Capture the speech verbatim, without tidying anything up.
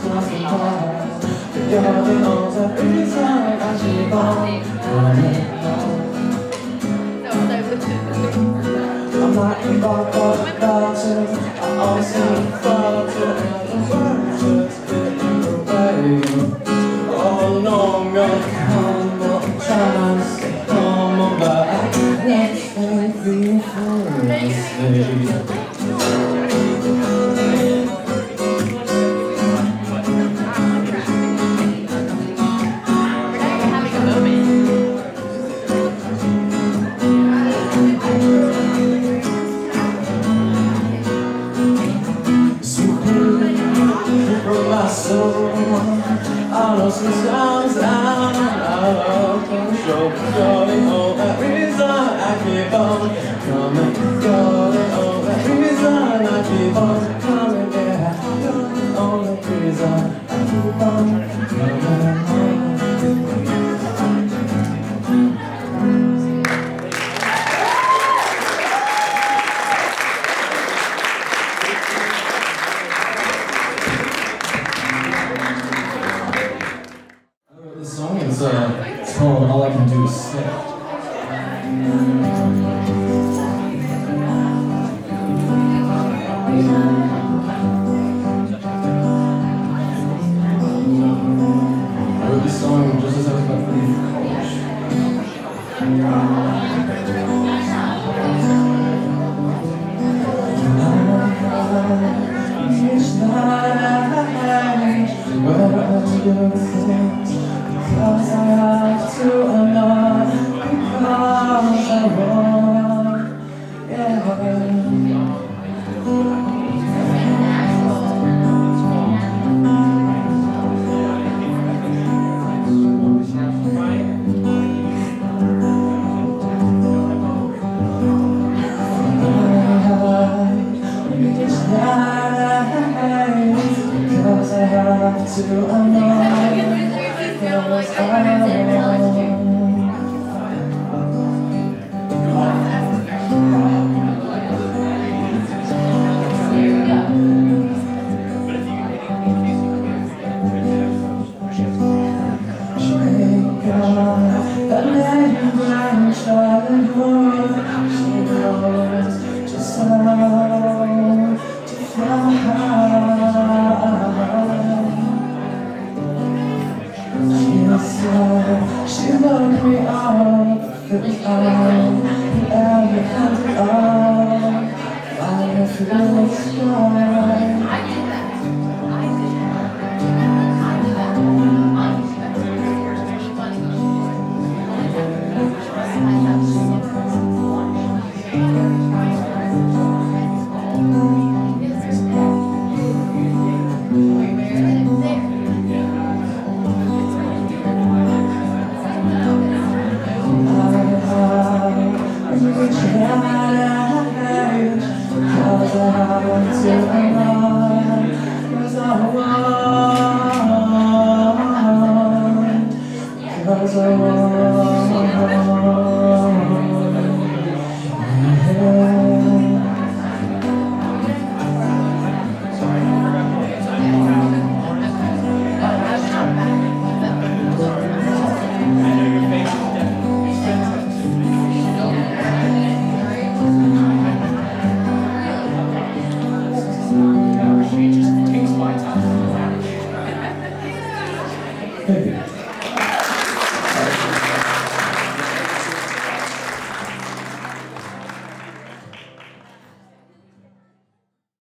I'm not involved for the culture, I also fall to the world, just getting away. Oh no, girl, come on, trying to stay home, on, but I can't everything for you say. All those songs I'm out of control. Calling all that reason I keep on coming. Calling all that reason I keep on coming. Yeah, calling all that reason I keep on coming. Let's go.